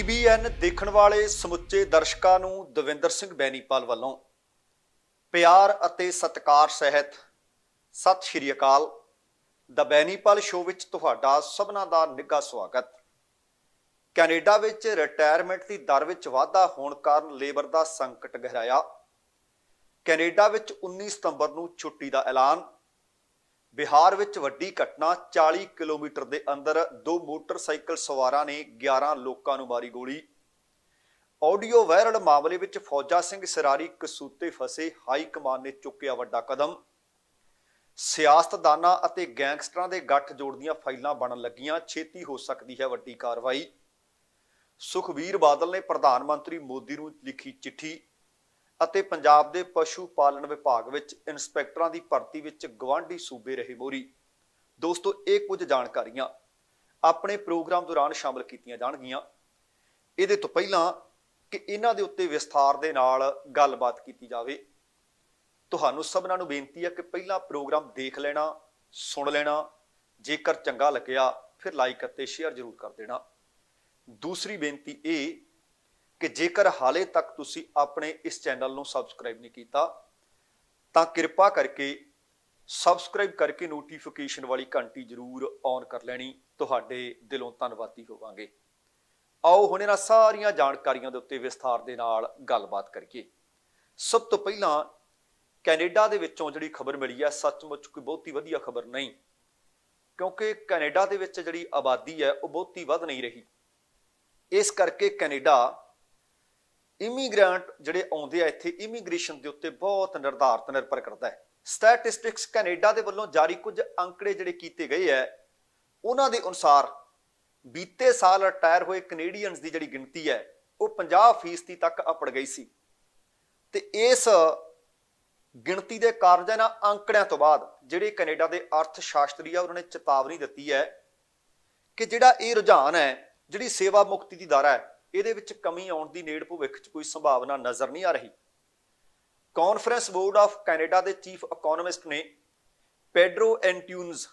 TVN देखण वाले समुचे दर्शकों नूं दविंदर सिंह बैनीपाल वालों प्यार अते सत्कार सहित सत श्री अकाल। द बैनीपाल शो विच तुहाडा सबना दा निघा स्वागत। कैनेडा विच रिटायरमेंट की दर विच वाधा होण कारण लेबर का संकट गहराया। कैनेडा विच 19 सितंबर नूं छुट्टी का ऐलान। बिहार विच वड्डी घटना, 40 किलोमीटर के अंदर दो मोटरसाइकिल सवारां ने 11 लोकां नूं मारी गोली। ऑडियो वायरल मामले विच फौजा सिंह सरारी कसूते फसे, हाई कमान ने चुक्या वड्डा कदम। सियासतदाना अते गैंगस्टरां दे गठजोड़ दीआं फाइलां बनन लगियां, छेती हो सकती है वड्डी कार्रवाई। सुखबीर बादल ने प्रधानमंत्री मोदी नूं लिखी चिट्ठी। ਅਤੇ ਪੰਜਾਬ ਦੇ ਪਸ਼ੂ ਪਾਲਣ ਵਿਭਾਗ ਵਿੱਚ ਇੰਸਪੈਕਟਰਾਂ ਦੀ ਭਰਤੀ ਵਿੱਚ ਗਵਾਂਢੀ ਸੂਬੇ ਰਹੇ ਮੋਰੀ। ਦੋਸਤੋ, ਇਹ ਕੁਝ ਜਾਣਕਾਰੀਆਂ ਆਪਣੇ ਪ੍ਰੋਗਰਾਮ ਦੌਰਾਨ ਸ਼ਾਮਲ ਕੀਤੀਆਂ ਜਾਣਗੀਆਂ। ਇਹਦੇ ਤੋਂ ਪਹਿਲਾਂ ਕਿ ਇਹਨਾਂ ਦੇ ਉੱਤੇ ਵਿਸਥਾਰ ਦੇ ਨਾਲ ਗੱਲਬਾਤ ਕੀਤੀ ਜਾਵੇ, ਤੁਹਾਨੂੰ ਸਭਨਾਂ ਨੂੰ ਬੇਨਤੀ ਹੈ ਕਿ ਪਹਿਲਾਂ ਪ੍ਰੋਗਰਾਮ ਦੇਖ ਲੈਣਾ, ਸੁਣ ਲੈਣਾ, ਜੇਕਰ ਚੰਗਾ ਲੱਗਿਆ ਫਿਰ ਲਾਈਕ ਅਤੇ ਸ਼ੇਅਰ ਜ਼ਰੂਰ ਕਰ ਦੇਣਾ। ਦੂਸਰੀ ਬੇਨਤੀ ਇਹ कि जेकर हाले तक तुसी अपने इस चैनल नूं सबसक्राइब नहीं कीता तां कृपा करके सबसक्राइब करके नोटिफिकेशन वाली घंटी जरूर ऑन कर लैनी। तुहाडे दिलों धन्नवादी होवांगे। आओ हुणे ना सारियां जानकारियां दे उत्ते विस्तार दे नाल गलबात करिए। सब तो पहलां कैनेडा दे विच्चों जिहड़ी खबर मिली है, सचमुच कोई बहुती वधिया खबर नहीं, क्योंकि कैनेडा दे विच जिहड़ी आबादी है वह बहुती वध नहीं रही। इस करके कैनेडा इमीग्रेंट जिहड़े आउंदे आ इत्थे इमीग्रेशन दे उत्ते बहुत निर्धारित निर्भर करता है। स्टैटिस्टिक्स कैनेडा दे वल्लों जारी कुछ अंकड़े जिहड़े कीते गए है, उन्हां दे अनुसार बीते साल रिटायर होए कैनेडियनस दी जिहड़ी गिणती है वह 50% तक अपड़ गई सी। ते इस गिणती दे कारज ना अंकड़ियां तो बाद जिहड़े कैनेडा दे अर्थशास्त्री आ उन्होंने चेतावनी दित्ती है कि जिहड़ा इह रुझान है जिहड़ी सेवा मुक्ति दी धारा है ਇਹਦੇ ਵਿੱਚ ਕਮੀ ਆਉਣ ਦੀ ਨੇੜ ਭਵਿੱਖ 'ਚ ਕੋਈ ਸੰਭਾਵਨਾ ਨਜ਼ਰ ਨਹੀਂ ਆ ਰਹੀ। ਕਾਨਫਰੰਸ ਬੋਰਡ ਆਫ ਕੈਨੇਡਾ ਦੇ ਚੀਫ ਇਕਨੋਮਿਸਟ ਨੇ ਪੈਡਰੋ ਐਂਟਿਊਨਜ਼,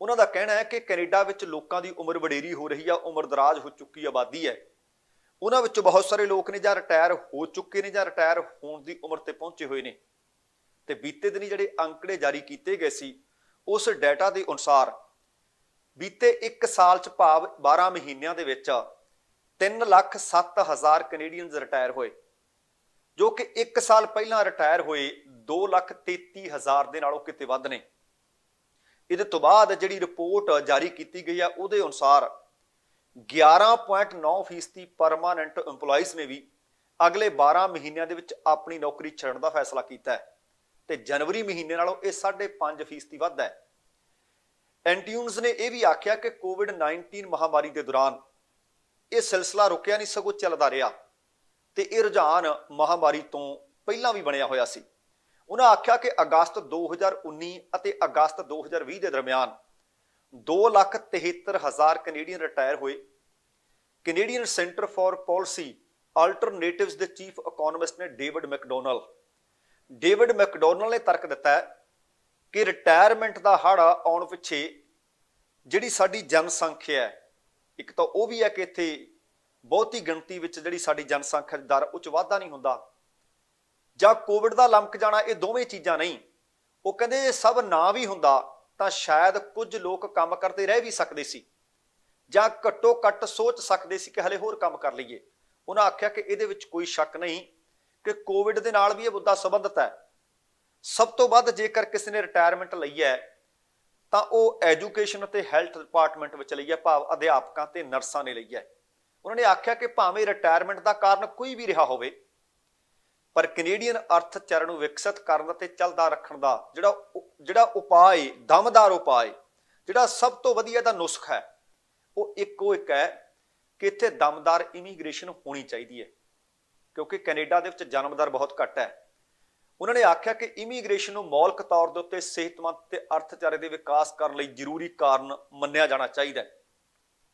ਉਹਨਾਂ ਦਾ ਕਹਿਣਾ ਹੈ ਕਿ ਕੈਨੇਡਾ ਵਿੱਚ ਲੋਕਾਂ ਦੀ ਉਮਰ ਵਡੇਰੀ ਹੋ ਰਹੀ ਆ। ਉਮਰਦਰਾਜ ਹੋ ਚੁੱਕੀ ਆਬਾਦੀ ਹੈ, ਉਹਨਾਂ ਵਿੱਚੋਂ ਬਹੁਤ ਸਾਰੇ ਲੋਕ ਨੇ ਜਾਂ ਰਿਟਾਇਰ ਹੋ ਚੁੱਕੇ ਨੇ ਜਾਂ ਰਿਟਾਇਰ ਹੋਣ ਦੀ ਉਮਰ ਤੇ ਪਹੁੰਚੇ ਹੋਏ ਨੇ। ਤੇ ਬੀਤੇ ਦਿਨੀ ਜਿਹੜੇ ਅੰਕੜੇ ਜਾਰੀ ਕੀਤੇ ਗਏ ਸੀ ਉਸ ਡਾਟਾ ਦੇ ਅਨੁਸਾਰ ਬੀਤੇ ਇੱਕ ਸਾਲ 'ਚ ਭਾਵ 12 ਮਹੀਨਿਆਂ ਦੇ ਵਿੱਚ 3,07,000 ਕੈਨੇਡੀਅਨਜ਼ ਰਿਟਾਇਰ ਹੋਏ, ਜੋ ਕਿ ਇੱਕ ਸਾਲ ਪਹਿਲਾਂ ਰਿਟਾਇਰ ਹੋਏ 2,33,000 ਦੇ ਨਾਲੋਂ ਕਿਤੇ ਵੱਧ ਨੇ। ਇਹਦੇ ਤੋਂ ਬਾਅਦ ਜਿਹੜੀ ਰਿਪੋਰਟ ਜਾਰੀ ਕੀਤੀ ਗਈ ਆ ਉਹਦੇ ਅਨੁਸਾਰ 11.9% ਪਰਮਾਨੈਂਟ ਇੰਪਲੋਈਜ਼ ਨੇ ਵੀ ਅਗਲੇ 12 ਮਹੀਨਿਆਂ ਦੇ ਵਿੱਚ ਆਪਣੀ ਨੌਕਰੀ ਛੱਡਣ ਦਾ ਫੈਸਲਾ ਕੀਤਾ ਹੈ ਤੇ ਜਨਵਰੀ ਮਹੀਨੇ ਨਾਲੋਂ ਇਹ 5.5% ਵੱਧ ਹੈ। ਐਂਟਿਊਨਜ਼ ਨੇ ਇਹ ਵੀ ਆਖਿਆ ਕਿ ਕੋਵਿਡ-19 ਮਹਾਮਾਰੀ ਦੇ ਦੌਰਾਨ ਇਹ ਸਿਲਸਿਲਾ ਰੁਕਿਆ ਨਹੀਂ, ਸਗੋਂ ਚੱਲਦਾ ਰਿਹਾ ਤੇ ਇਹ ਰੁਝਾਨ ਮਹਾਮਾਰੀ ਤੋਂ ਪਹਿਲਾਂ ਵੀ ਬਣਿਆ ਹੋਇਆ ਸੀ। ਉਹਨਾਂ ਆਖਿਆ ਕਿ ਅਗਸਤ 2019 ਅਤੇ ਅਗਸਤ 2020 ਦੇ ਦਰਮਿਆਨ 2,73,000 ਕੈਨੇਡੀਅਨ ਰਿਟਾਇਰ ਹੋਏ। Canadian centre for policy alternatives ਦੇ ਚੀਫ ਇਕਨੋਮਿਸਟ ਨੇ ਡੇਵਿਡ ਮੈਕਡੋਨਲ ਨੇ ਤਰਕ ਦਿੱਤਾ ਹੈ ਕਿ ਰਿਟਾਇਰਮੈਂਟ ਦਾ ਹਾੜਾ ਆਉਣ ਪਿੱਛੇ ਜਿਹੜੀ ਸਾਡੀ ਜਨਸੰਖਿਆ ਹੈ, ਇੱਕ ਤਾਂ ਉਹ ਵੀ ਹੈ ਕਿ ਇੱਥੇ ਬਹੁਤੀ ਗਿਣਤੀ ਵਿੱਚ ਜਿਹੜੀ ਸਾਡੀ ਜਨਸੰਖਿਆ ਦਰ ਉੱਚ ਵਾਧਾ ਨਹੀਂ ਹੁੰਦਾ ਜਾਂ ਕੋਵਿਡ ਦਾ ਲਮਕ ਜਾਣਾ, ਇਹ ਦੋਵੇਂ ਚੀਜ਼ਾਂ ਨਹੀਂ। ਉਹ ਕਹਿੰਦੇ ਇਹ ਸਭ ਨਾ ਵੀ ਹੁੰਦਾ ਤਾਂ ਸ਼ਾਇਦ ਕੁਝ ਲੋਕ ਕੰਮ ਕਰਦੇ ਰਹਿ ਵੀ ਸਕਦੇ ਸੀ ਜਾਂ ਘੱਟੋ ਘੱਟ ਸੋਚ ਸਕਦੇ ਸੀ ਕਿ ਹਲੇ ਹੋਰ ਕੰਮ ਕਰ ਲਈਏ। ਉਹਨਾਂ ਆਖਿਆ ਕਿ ਇਹਦੇ ਵਿੱਚ ਕੋਈ ਸ਼ੱਕ ਨਹੀਂ ਕਿ ਕੋਵਿਡ ਦੇ ਨਾਲ ਵੀ ਇਹ ਮੁੱਦਾ ਸੰਬੰਧਿਤ ਹੈ। ਸਭ ਤੋਂ ਵੱਧ ਜੇਕਰ ਕਿਸੇ ਨੇ ਰਿਟਾਇਰਮੈਂਟ ਲਈ ਹੈ ਤਾਂ ਉਹ ਐਜੂਕੇਸ਼ਨ ਅਤੇ ਹੈਲਥ ਡਿਪਾਰਟਮੈਂਟ ਵਿੱਚ ਲਈ ਹੈ, ਭਾਵ ਅਧਿਆਪਕਾਂ ਤੇ ਨਰਸਾਂ ਨੇ ਲਈ ਹੈ। ਉਹਨਾਂ ਨੇ ਆਖਿਆ ਕਿ ਭਾਵੇਂ ਰਿਟਾਇਰਮੈਂਟ ਦਾ ਕਾਰਨ ਕੋਈ ਵੀ ਰਿਹਾ ਹੋਵੇ ਪਰ ਕੈਨੇਡੀਅਨ ਅਰਥਚਾਰੇ ਨੂੰ ਵਿਕਸਿਤ ਕਰਨ ਅਤੇ ਚੱਲਦਾ ਰੱਖਣ ਦਾ ਜਿਹੜਾ ਉਪਾਅ ਹੈ, ਦਮਦਾਰ ਉਪਾਅ ਹੈ, ਜਿਹੜਾ ਸਭ ਤੋਂ ਵਧੀਆ ਦਾ ਨੁਸਖ ਹੈ, ਉਹ ਇੱਕੋ ਇੱਕ ਹੈ ਕਿ ਇੱਥੇ ਦਮਦਾਰ ਇਮੀਗ੍ਰੇਸ਼ਨ ਹੋਣੀ ਚਾਹੀਦੀ ਹੈ, ਕਿਉਂਕਿ ਕੈਨੇਡਾ ਦੇ ਵਿੱਚ ਜਨਮ ਦਰ ਬਹੁਤ ਘੱਟ ਹੈ। ਉਹਨਾਂ ਨੇ ਆਖਿਆ ਕਿ ਇਮੀਗ੍ਰੇਸ਼ਨ ਨੂੰ ਮੌਲਿਕ ਤੌਰ ਦੇ ਉੱਤੇ ਸਿਹਤਮੰਦ ਤੇ ਅਰਥਚਾਰੇ ਦੇ ਵਿਕਾਸ ਕਰਨ ਲਈ ਜ਼ਰੂਰੀ ਕਾਰਨ ਮੰਨਿਆ ਜਾਣਾ ਚਾਹੀਦਾ ਹੈ।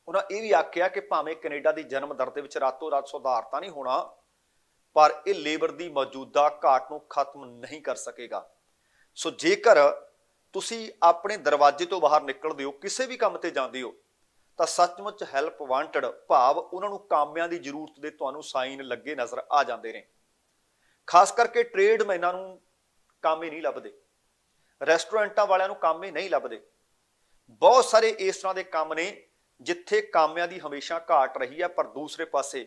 ਉਹਨਾਂ ਇਹ ਵੀ ਆਖਿਆ ਕਿ ਭਾਵੇਂ ਕੈਨੇਡਾ ਦੀ ਜਨਮ ਦਰ ਦੇ ਵਿੱਚ ਰਾਤੋਂ ਰਾਤ ਸੁਧਾਰ ਤਾਂ ਨਹੀਂ ਹੋਣਾ ਪਰ ਇਹ ਲੇਬਰ ਦੀ ਮੌਜੂਦਾ ਘਾਟ ਨੂੰ ਖਤਮ ਨਹੀਂ ਕਰ ਸਕੇਗਾ। ਸੋ ਜੇਕਰ ਤੁਸੀਂ ਆਪਣੇ ਦਰਵਾਜ਼ੇ ਤੋਂ ਬਾਹਰ ਨਿਕਲਦੇ ਹੋ, ਕਿਸੇ ਵੀ ਕੰਮ ਤੇ ਜਾਂਦੇ ਹੋ तो सचमुच हैल्प वांटड भाव उन्होंने कामिया की जरूरत के तुहानू साइन लगे नजर आ जाते हैं। खास करके ट्रेडमैनों को कामे नहीं लभदे, रेस्टोरेंटां वालियां नू कामे नहीं लभदे। बहुत सारे इस तरह के काम ने जिथे कामिया की हमेशा घाट रही है, पर दूसरे पासे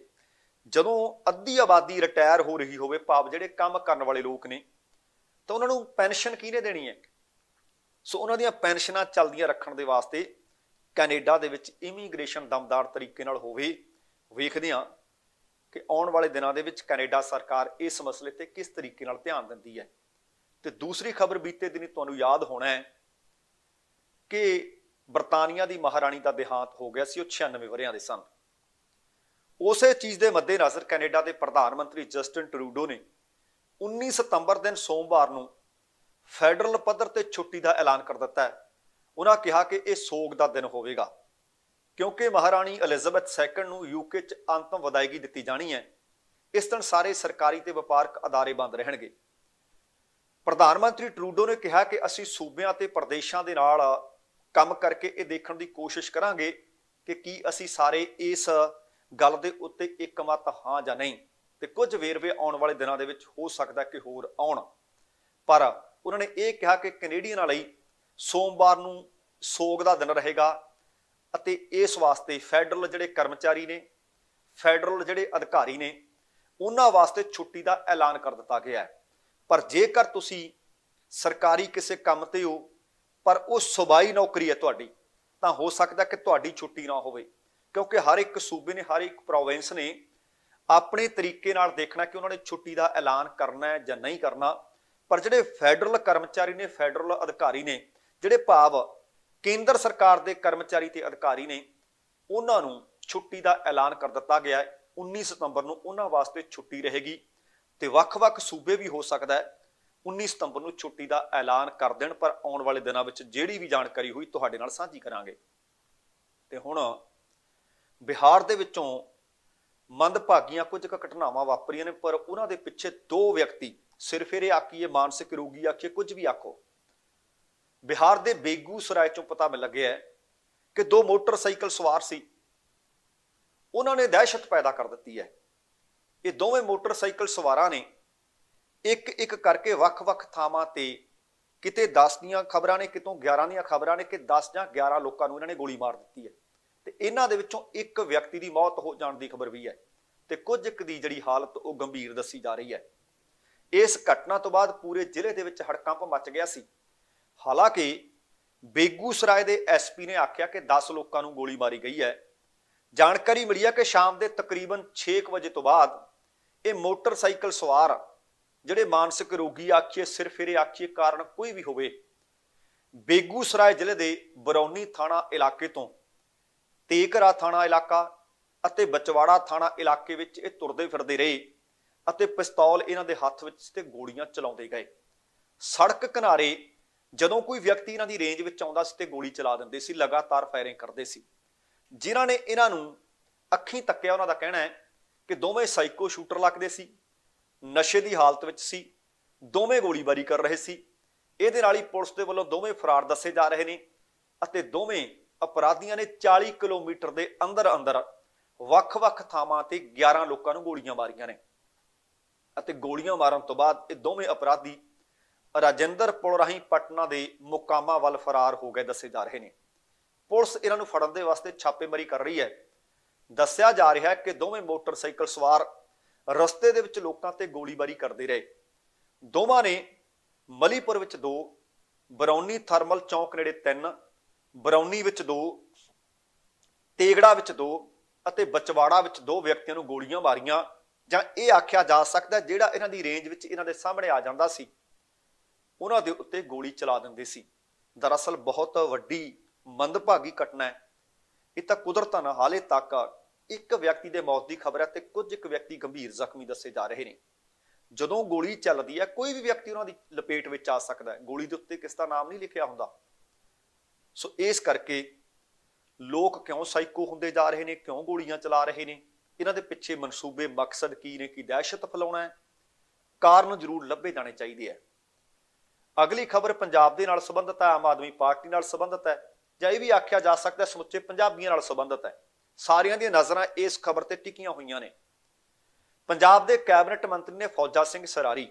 जदों अद्धी आबादी रिटायर हो रही होवे भाव जिहड़े काम करन वाले लोग ने तो उन्होंने पेनशन किहने देनी है। सो उन्हां दीआं पेनशनां चलदियां रखण दे वास्ते ਕੈਨੇਡਾ ਦੇ ਵਿੱਚ ਇਮੀਗ੍ਰੇਸ਼ਨ ਦਮਦਾਰ ਤਰੀਕੇ ਨਾਲ ਹੋਵੇ। ਵੇਖਦੇ ਹਾਂ ਕਿ ਆਉਣ ਵਾਲੇ ਦਿਨਾਂ ਦੇ ਵਿੱਚ ਕੈਨੇਡਾ ਸਰਕਾਰ ਇਸ ਮਸਲੇ ਤੇ ਕਿਸ ਤਰੀਕੇ ਨਾਲ ਧਿਆਨ ਦਿੰਦੀ ਹੈ। ਤੇ ਦੂਸਰੀ ਖਬਰ ਬੀਤੇ ਦਿਨੀ ਤੁਹਾਨੂੰ ਯਾਦ ਹੋਣਾ ਹੈ ਕਿ ਬਰਤਾਨੀਆ ਦੀ ਮਹਾਰਾਣੀ ਦਾ ਦੇਹਾਂਤ ਹੋ ਗਿਆ ਸੀ, ਉਹ 96 ਵਰਿਆਂ ਦੇ ਸਨ। ਉਸੇ ਚੀਜ਼ ਦੇ ਮੱਦੇਨਜ਼ਰ ਕੈਨੇਡਾ ਦੇ ਪ੍ਰਧਾਨ ਮੰਤਰੀ ਜਸਟਿਨ ਟਰੂਡੋ ਨੇ 19 ਸਤੰਬਰ ਦਿਨ ਸੋਮਵਾਰ ਨੂੰ ਫੈਡਰਲ ਪੱਧਰ ਤੇ ਛੁੱਟੀ ਦਾ ਐਲਾਨ ਕਰ ਦਿੱਤਾ ਹੈ। उन्होंने कहा कि यह सोग का दिन होगा क्योंकि महाराणी एलिजाबेथ II नूं यूके च अंतिम विदायगी दी जानी है। इस दिन सारे सरकारी ते व्यापारक अदारे बंद रहणगे। प्रधानमंत्री ट्रूडो ने कहा कि असीं सूबियां ते प्रदेशां दे नाल काम करके ये देखण की कोशिश करांगे कि असीं सारे इस गल दे उत्ते एकमत हाँ जां नहीं, ते कुछ वेरवे आउण वाले दिनां दे विच हो सकदा कि होर आउण। पर उन्होंने यह कहा कि कैनेडियनां लई सोमवार नूं सोग दा दिन रहेगा। इस वास्ते फैडरल जिहड़े कर्मचारी ने, फैडरल जिहड़े अधिकारी ने, उन्हां वास्ते छुट्टी दा ऐलान कर दिता गया है। पर जेकर तुसीं सरकारी किसी काम ते हो पर वो सूबाई नौकरी है तुहाडी, तां हो सकदा कि तुहाडी छुट्टी ना होवे क्योंकि हर एक सूबे ने, हर एक प्रोविंस ने अपने तरीके नाल देखना कि उन्होंने छुट्टी दा ऐलान करना है जां नहीं करना। पर जिहड़े फैडरल कर्मचारी ने, फैडरल अधिकारी ने, ਜਿਹੜੇ ਭਾਵ ਕੇਂਦਰ ਸਰਕਾਰ ਦੇ ਕਰਮਚਾਰੀ ਤੇ ਅਧਿਕਾਰੀ ਨੇ, ਉਹਨਾਂ ਨੂੰ ਛੁੱਟੀ ਦਾ ਐਲਾਨ ਕਰ ਦਿੱਤਾ ਗਿਆ ਹੈ। 19 ਸਤੰਬਰ ਨੂੰ ਉਹਨਾਂ ਵਾਸਤੇ ਛੁੱਟੀ ਰਹੇਗੀ ਤੇ ਵੱਖ-ਵੱਖ ਸੂਬੇ ਵੀ ਹੋ ਸਕਦਾ ਹੈ 19 ਸਤੰਬਰ ਨੂੰ ਛੁੱਟੀ ਦਾ ਐਲਾਨ ਕਰ ਦੇਣ। ਪਰ ਆਉਣ ਵਾਲੇ ਦਿਨਾਂ ਵਿੱਚ ਜਿਹੜੀ ਵੀ ਜਾਣਕਾਰੀ ਹੋਈ ਤੁਹਾਡੇ ਨਾਲ ਸਾਂਝੀ ਕਰਾਂਗੇ। ਤੇ ਹੁਣ ਬਿਹਾਰ ਦੇ ਵਿੱਚੋਂ ਮੰਦਭਾਗੀਆਂ ਕੁਝ ਘਟਨਾਵਾਂ ਵਾਪਰੀਆਂ ਨੇ, ਪਰ ਉਹਨਾਂ ਦੇ ਪਿੱਛੇ ਦੋ ਵਿਅਕਤੀ, ਸਿਰਫ ਇਹ ਆਖੀਏ ਮਾਨਸਿਕ ਰੋਗੀ, ਆਖੀਏ ਕੁਝ ਵੀ ਆਖੋ, बिहार के बेगूसराय चों पता मिल गया है कि दो मोटरसाइकिल सवार सी, उन्होंने दहशत पैदा कर दी है। ये दोवें मोटरसाइकिल सवारां ने एक एक करके वख-वख थावां ते किते 10 दीयां खबरां ने, कितों 11 दीयां खबरां ने कि 10 जां 11 लोकां नूं इन्हां ने गोली मार दी है। ते इन्हां दे विचों एक व्यक्ति की मौत हो जाण दी खबर भी है ते कुछ एक दी जिहड़ी हालत वो गंभीर दसी जा रही है। इस घटना तो बाद पूरे जिले दे विच हड़कंप मच गया सी। हालांकि बेगूसराय के SP ने आख्या कि 10 लोगों को गोली मारी गई है। जानकारी मिली है कि शाम के तकरीबन 6 बजे तो बाद ये मोटरसाइकिल सवार जिहड़े मानसिक रोगी आखिए, सिरफिरे आखिए, कारण कोई भी होवे, बेगूसराय जिले के बरौनी थाणा इलाके तो तेकरा थाणा इलाका अते बचवाड़ा थाणा इलाके विच ये तुरदे फिरदे रहे अते पिस्तौल इन्हां दे हत्थ विच ते गोलियां चलाउंदे गए। सड़क किनारे ਜਦੋਂ ਕੋਈ ਵਿਅਕਤੀ ਇਹਨਾਂ ਦੀ ਰੇਂਜ ਵਿੱਚ ਆਉਂਦਾ ਸੀ ਤੇ ਗੋਲੀ ਚਲਾ ਦਿੰਦੇ ਸੀ, ਲਗਾਤਾਰ ਫਾਇਰਿੰਗ ਕਰਦੇ ਸੀ। ਜਿਨ੍ਹਾਂ ਨੇ ਇਹਨਾਂ ਨੂੰ ਅੱਖੀਂ ਤੱਕਿਆ, ਉਹਨਾਂ ਦਾ ਕਹਿਣਾ ਹੈ ਕਿ ਦੋਵੇਂ ਸਾਈਕੋ ਸ਼ੂਟਰ ਲੱਗਦੇ ਸੀ, ਨਸ਼ੇ ਦੀ ਹਾਲਤ ਵਿੱਚ ਸੀ, ਦੋਵੇਂ ਗੋਲੀਬਾਰੀ ਕਰ ਰਹੇ ਸੀ। ਇਹਦੇ ਨਾਲ ਹੀ ਪੁਲਿਸ ਦੇ ਵੱਲੋਂ ਦੋਵੇਂ ਫਰਾਰ ਦੱਸੇ ਜਾ ਰਹੇ ਨੇ ਅਤੇ ਦੋਵੇਂ ਅਪਰਾਧੀਆਂ ਨੇ 40 ਕਿਲੋਮੀਟਰ ਦੇ ਅੰਦਰ ਅੰਦਰ ਵੱਖ-ਵੱਖ ਥਾਵਾਂ ਤੇ 11 ਲੋਕਾਂ ਨੂੰ ਗੋਲੀਆਂ ਮਾਰੀਆਂ ਨੇ ਅਤੇ ਗੋਲੀਆਂ ਮਾਰਨ ਤੋਂ ਬਾਅਦ ਇਹ ਦੋਵੇਂ ਅਪਰਾਧੀ राजेंद्र पुल राही पटना के मुकामा वाल फरार हो गए दसे जा रहे हैं। पुलिस इन्हां नूं फड़न दे वास्ते छापेमारी कर रही है। दस्या जा रहा है कि दोवें मोटरसाइकिल सवार रस्ते दे विच लोकां ते गोलीबारी करते रहे। दोवां ने मलीपुर विच 2, बरौनी थर्मल चौक नेड़े 3, बरौनी विच 2, तेगड़ा विच 2 अते बचवाड़ा विच 2 व्यक्तियों नूं गोलियां मारियां जां इह आखिया जा सकदा जिहड़ा इन्हां दी रेंज विच इन्हां दे सामणे आ जांदा सी, उन्हां दे उत्ते गोली चला दिंदे सी। दरअसल बहुत वड्डी मंदभागी घटना है। ये तां कुदरत नाल हाले तक एक व्यक्ति दे मौत दी खबर है ते कुछ एक व्यक्ति गंभीर जख्मी दस्से जा रहे ने। जदों गोली चलदी है कोई भी व्यक्ति उन्हां दी लपेट विच आ सकदा है, गोली दे उत्ते किस दा नाम नहीं लिखिया हुंदा। सो इस करके लोग क्यों साइको हुंदे जा रहे ने, क्यों गोलियां चला रहे ने, इन्हां दे पिछे मनसूबे मकसद की ने, कि दहशत फैलाउणा है, कारण जरूर लभे जाने चाहिदे है। अगली खबर पंजाब दे नाल संबंधित है, आम आदमी पार्टी नाल संबंधित है। ਜਾਂ ਇਹ ਵੀ ਆਖਿਆ ਜਾ ਸਕਦਾ ਸਮੁੱਚੇ ਪੰਜਾਬੀਆਂ ਨਾਲ ਸੰਬੰਧਿਤ ਹੈ। ਸਾਰਿਆਂ ਦੀਆਂ ਨਜ਼ਰਾਂ ਇਸ ਖਬਰ ਤੇ ਟਿਕੀਆਂ ਹੋਈਆਂ ਨੇ। ਪੰਜਾਬ ਦੇ ਕੈਬਨਿਟ ਮੰਤਰੀ ਨੇ ਫੌਜਾ ਸਿੰਘ ਸਰਾਰੀ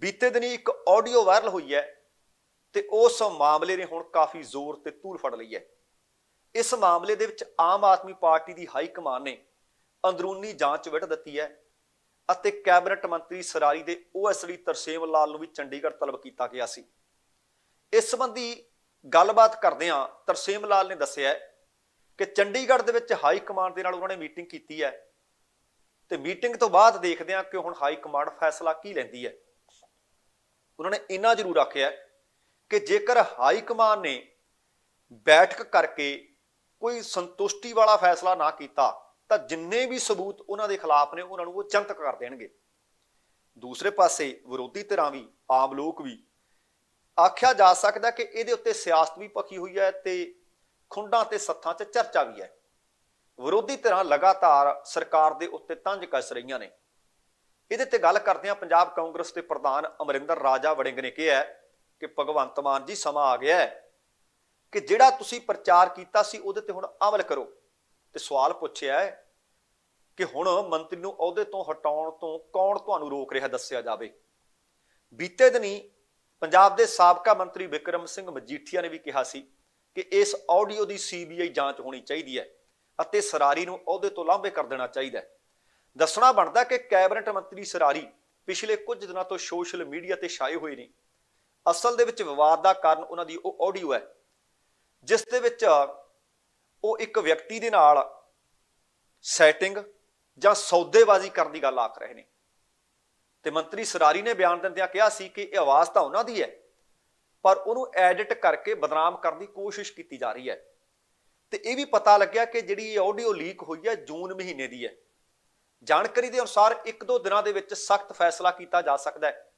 ਬੀਤੇ ਦਿਨੀ ਇੱਕ ਆਡੀਓ ਵਾਇਰਲ ਹੋਈ ਹੈ ਤੇ ਉਸ ਮਾਮਲੇ ਨੇ ਹੁਣ ਕਾਫੀ ਜ਼ੋਰ ਤੇ ਤੂਲ ਫੜ ਲਈ ਹੈ। ਇਸ ਮਾਮਲੇ ਦੇ ਵਿੱਚ ਆਮ ਆਦਮੀ ਪਾਰਟੀ ਦੀ ਹਾਈ ਕਮਾਨ ਨੇ ਅੰਦਰੂਨੀ ਜਾਂਚ ਵਿੱਢ ਦਿੱਤੀ ਹੈ ਅਤੇ ਕੈਬਨਿਟ ਮੰਤਰੀ ਸਰਾਰੀ ਦੇ OSD ਤਰਸੇਮ ਲਾਲ ਨੂੰ ਵੀ ਚੰਡੀਗੜ੍ਹ ਤਲਬ ਕੀਤਾ ਗਿਆ ਸੀ। ਇਸ ਸੰਬੰਧੀ ਗੱਲਬਾਤ ਕਰਦਿਆਂ ਤਰਸੇਮ ਲਾਲ ਨੇ ਦੱਸਿਆ ਕਿ ਚੰਡੀਗੜ੍ਹ ਦੇ ਵਿੱਚ ਹਾਈ ਕਮਾਂਡ ਦੇ ਨਾਲ ਉਹਨਾਂ ਨੇ ਮੀਟਿੰਗ ਕੀਤੀ ਹੈ ਤੇ ਮੀਟਿੰਗ ਤੋਂ ਬਾਅਦ ਦੇਖਦੇ ਹਾਂ ਕਿ ਹੁਣ ਹਾਈ ਕਮਾਂਡ ਫੈਸਲਾ ਕੀ ਲੈਂਦੀ ਹੈ। ਉਹਨਾਂ ਨੇ ਇੰਨਾ ਜ਼ਰੂਰ ਆਖਿਆ ਕਿ ਜੇਕਰ ਹਾਈ ਕਮਾਂਡ ਨੇ ਬੈਠਕ ਕਰਕੇ ਕੋਈ ਸੰਤੁਸ਼ਟੀ ਵਾਲਾ ਫੈਸਲਾ ਨਾ ਕੀਤਾ ਤਾਂ ਜਿੰਨੇ ਵੀ ਸਬੂਤ ਉਹਨਾਂ ਦੇ ਖਿਲਾਫ ਨੇ ਉਹਨਾਂ ਨੂੰ ਉਹ ਜਨਤਕ ਕਰ ਦੇਣਗੇ। ਦੂਸਰੇ ਪਾਸੇ ਵਿਰੋਧੀ ਧਿਰਾਂ ਵੀ ਆਮ ਲੋਕ ਵੀ ਆਖਿਆ ਜਾ ਸਕਦਾ ਕਿ ਇਹਦੇ ਉੱਤੇ ਸਿਆਸਤ ਵੀ ਪੱਕੀ ਹੋਈ ਹੈ ਤੇ ਖੁੰਡਾਂ ਤੇ ਸੱਥਾਂ 'ਚ ਚਰਚਾ ਵੀ ਹੈ। ਵਿਰੋਧੀ ਧਿਰਾਂ ਲਗਾਤਾਰ ਸਰਕਾਰ ਦੇ ਉੱਤੇ ਤੰਜ ਕਸ ਰਹੀਆਂ ਨੇ। ਇਹਦੇ ਤੇ ਗੱਲ ਕਰਦਿਆਂ ਪੰਜਾਬ ਕਾਂਗਰਸ ਦੇ ਪ੍ਰਧਾਨ ਅਮਰਿੰਦਰ ਰਾਜਾ ਵੜਿੰਗ ਨੇ ਕਿਹਾ ਕਿ ਭਗਵੰਤ ਮਾਨ ਜੀ ਸਮਾਂ ਆ ਗਿਆ ਹੈ ਕਿ ਜਿਹੜਾ ਤੁਸੀਂ ਪ੍ਰਚਾਰ ਕੀਤਾ ਸੀ ਉਹਦੇ ਤੇ ਹੁਣ ਅਮਲ ਕਰੋ ਤੇ ਸਵਾਲ ਪੁੱਛਿਆ ਹੈ ਕਿ ਹੁਣ ਮੰਤਰੀ ਨੂੰ ਅਹੁਦੇ ਤੋਂ ਹਟਾਉਣ ਤੋਂ ਕੌਣ ਤੁਹਾਨੂੰ ਰੋਕ ਰਿਹਾ ਦੱਸਿਆ ਜਾਵੇ। ਬੀਤੇ ਦਿਨੀ ਪੰਜਾਬ ਦੇ ਸਾਬਕਾ ਮੰਤਰੀ ਬਿਕਰਮ ਸਿੰਘ ਮਜੀਠੀਆ ਨੇ ਵੀ ਕਿਹਾ ਸੀ ਕਿ ਇਸ ਆਡੀਓ ਦੀ CBI ਜਾਂਚ ਹੋਣੀ ਚਾਹੀਦੀ ਹੈ ਅਤੇ ਸਰਾਰੀ ਨੂੰ ਅਹੁਦੇ ਤੋਂ ਲਾਂਭੇ ਕਰ ਦੇਣਾ ਚਾਹੀਦਾ ਹੈ। ਦੱਸਣਾ ਬਣਦਾ ਕਿ ਕੈਬਨਿਟ ਮੰਤਰੀ ਸਰਾਰੀ ਪਿਛਲੇ ਕੁਝ ਦਿਨਾਂ ਤੋਂ ਸੋਸ਼ਲ ਮੀਡੀਆ ਤੇ ਛਾਏ ਹੋਏ ਨੇ। ਅਸਲ ਦੇ ਵਿੱਚ ਵਿਵਾਦ ਦਾ ਕਾਰਨ ਉਹਨਾਂ ਦੀ ਉਹ ਆਡੀਓ ਹੈ ਜਿਸ ਦੇ ਵਿੱਚ ਉਹ ਇੱਕ ਵਿਅਕਤੀ ਦੇ ਨਾਲ ਸੈਟਿੰਗ ਜਾਂ ਸੌਦੇਬਾਜ਼ੀ ਕਰਨ ਦੀ ਗੱਲ ਆਖ ਰਹੇ ਨੇ ਤੇ ਮੰਤਰੀ ਸਰਾਰੀ ਨੇ ਬਿਆਨ ਦਿੰਦਿਆਂ ਕਿਹਾ ਸੀ ਕਿ ਇਹ ਆਵਾਜ਼ ਤਾਂ ਉਹਨਾਂ ਦੀ ਹੈ ਪਰ ਉਹਨੂੰ ਐਡਿਟ ਕਰਕੇ ਬਦਨਾਮ ਕਰਨ ਦੀ ਕੋਸ਼ਿਸ਼ ਕੀਤੀ ਜਾ ਰਹੀ ਹੈ ਤੇ ਇਹ ਵੀ ਪਤਾ ਲੱਗਿਆ ਕਿ ਜਿਹੜੀ ਇਹ ਆਡੀਓ ਲੀਕ ਹੋਈ ਹੈ ਜੂਨ ਮਹੀਨੇ ਦੀ ਹੈ। ਜਾਣਕਾਰੀ ਦੇ ਅਨੁਸਾਰ 1-2 ਦਿਨਾਂ ਦੇ ਵਿੱਚ ਸਖਤ ਫੈਸਲਾ ਕੀਤਾ ਜਾ ਸਕਦਾ ਹੈ।